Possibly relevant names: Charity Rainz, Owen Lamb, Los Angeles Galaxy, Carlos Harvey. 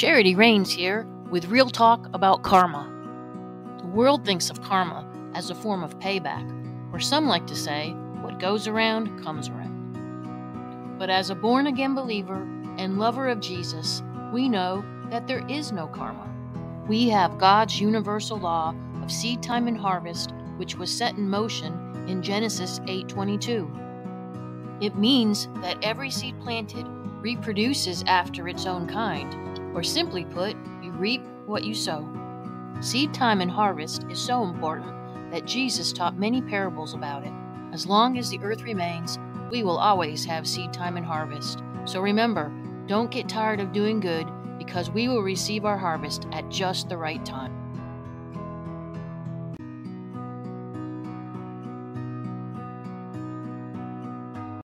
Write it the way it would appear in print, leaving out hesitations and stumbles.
Charity Rainz here with real talk about karma. The world thinks of karma as a form of payback, or some like to say, what goes around comes around. But as a born-again believer and lover of Jesus, we know that there is no karma. We have God's universal law of seed time and harvest, which was set in motion in Genesis 8:22. It means that every seed planted reproduces after its own kind, or simply put, you reap what you sow. Seed time and harvest is so important that Jesus taught many parables about it. As long as the earth remains, we will always have seed time and harvest. So remember, don't get tired of doing good, because we will receive our harvest at just the right time.